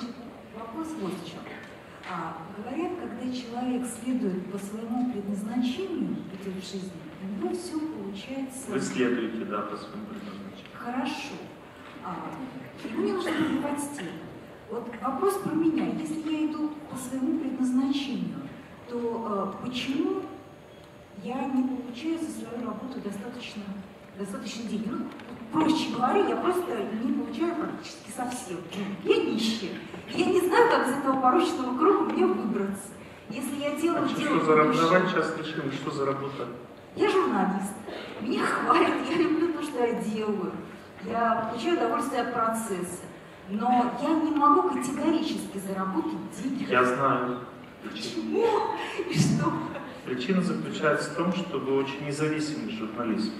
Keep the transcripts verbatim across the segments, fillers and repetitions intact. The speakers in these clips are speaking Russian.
Значит, вопрос вот в чем. А, говорят, когда человек следует по своему предназначению, пути в жизни, у него все получается... Вы следуете, да, по своему предназначению. Хорошо. А, и мне нужно выбивать стену. Вот вопрос про меня. Если я иду по своему предназначению, то а, почему я не получаю за свою работу достаточно, достаточно денег? Ну, проще говоря, я просто не получаю практически совсем. Я нищая. Я не знаю, как из этого порочного круга мне выбраться. Если я делаю... А что, делаю, что за работа? Давай сейчас решим, что за работа? Я журналист. Меня хвалят. Я люблю то, что я делаю. Я получаю удовольствие от процесса. Но я не могу категорически заработать деньги. Я знаю. Почему? И что? Причина заключается в том, что вы очень независимый журналист.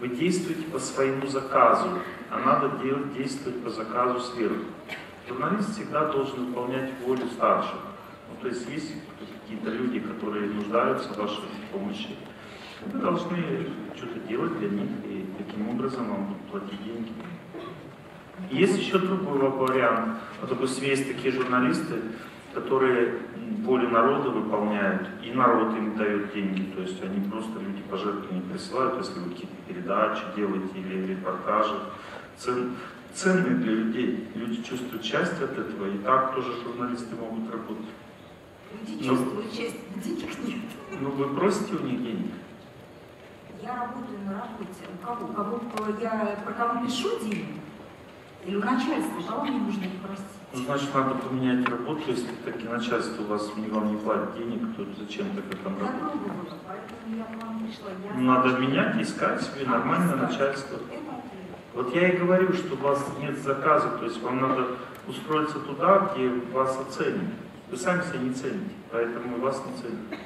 Вы действуете по своему заказу, а надо делать, действовать по заказу сверху. Журналист всегда должен выполнять волю старших. Ну, то есть есть какие-то люди, которые нуждаются в вашей помощи. Вы должны что-то делать для них, и таким образом вам будут платить деньги. Есть еще другой вариант. Вот, допустим, есть такие журналисты, которые волю народа выполняют, и народ им дает деньги. То есть они просто люди пожертвования присылают, если вы какие-то передачи делаете или репортажи. Цен, ценные для людей. Люди чувствуют счастье от этого, и так тоже журналисты могут работать. Люди но, чувствуют счастье, денег нет. Ну вы просите у них денег? Я работаю на работе. У кого? У кого я про кого пишу деньги? Или у начальства, кого мне нужно их просить? Ну, значит, надо поменять работу, если таки начальство у вас не, вам не платит денег, то зачем тогда там работать? Надо менять, искать себе а, нормальное искать. начальство. Вот я и говорю, что у вас нет заказа, то есть вам надо устроиться туда, где вас оценят. Вы сами себя не цените, поэтому вас не ценят.